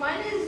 Mine is